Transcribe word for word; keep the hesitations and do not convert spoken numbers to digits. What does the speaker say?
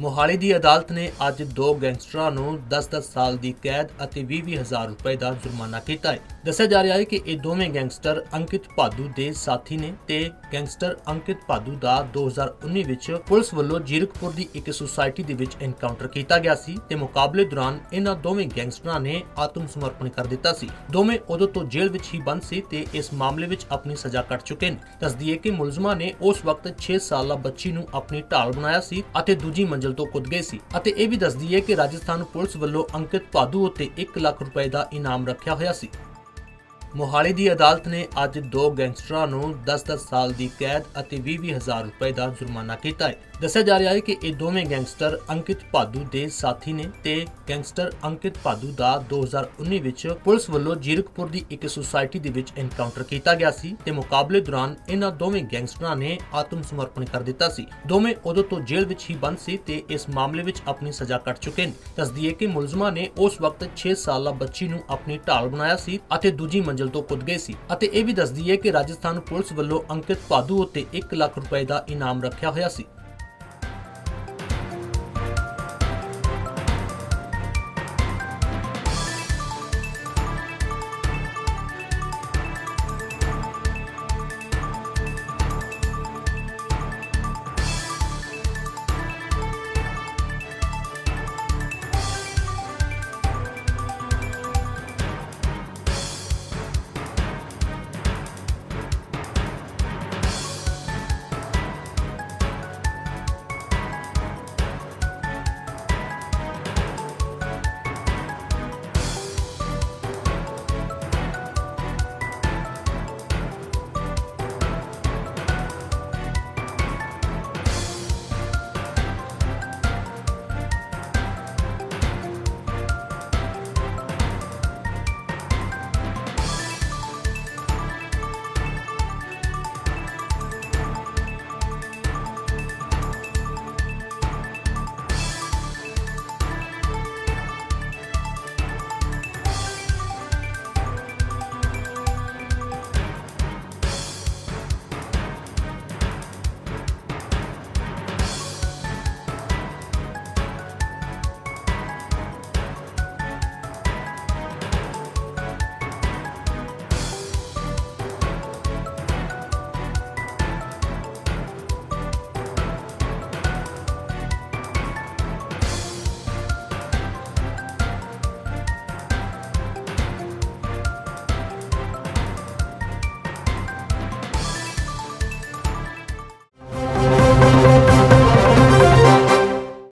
मोहाली की अदालत ने अज दो गैंगस्टरों को दस दस साल की कैद और बीस हजार रुपए का जुर्माना किया है। दस्या जा रहा है कि ये दोवें गैंगस्टर अंकित भादू के साथी ने ते गैंगस्टर अंकित भादू का दो हज़ार उन्नीस विच पुलिस वालों जीरकपुर की एक सोसायटी के विच एनकाउंटर किया गया सी ते मुकाबले दौरान इन्ह दोवें गैंगस्टरों ने आत्म समर्पण कर दिता सी। दोवें उदों तो जेल विच ही बंद सी ते इस मामले विच अपनी सजा कट चुके हैं। दस दिए कि मुलजमा ने उस वक्त छे साल बच्ची नूं अपनी ढाल बनाया सी अते दूजी मंजिल तो कुद गए सी। अते यह भी दसदी है कि राजस्थान पुलिस वालों अंकित भादू उत्ते एक लाख रुपए का इनाम रखा हुआ सी। मोहाली की अदालत ने अज दो गैंगस्टरों को दस दस साल की कैद और बीस हजार रुपए का जुर्माना किया है। दस्या जा रहा है कि ये दोवें गैंगस्टर अंकित भादू के साथी ने ते गैंगस्टर अंकित भादू का दो हज़ार उन्नीस विच पुलिस वालों जीरकपुर की एक सोसायटी के विच एनकाउंटर किया गया सी ते मुकाबले दौरान इन्ह दोवें गैंगस्टरों ने आत्म समर्पण कर दिता सी। दोवें उदों तो जेल विच ही बंद सी ते इस मामले विच अपनी सजा कट चुके हैं। दसदी है कि मुलजमा ने उस वक्त छे साल बच्ची नूं अपनी ढाल बनाया सी अते दूजी मंजिल तो कुद गए सी। अते यह भी दसदी है कि राजस्थान पुलिस वालों अंकित भादू उत्ते एक लाख रुपए का इनाम रखा हुआ सी।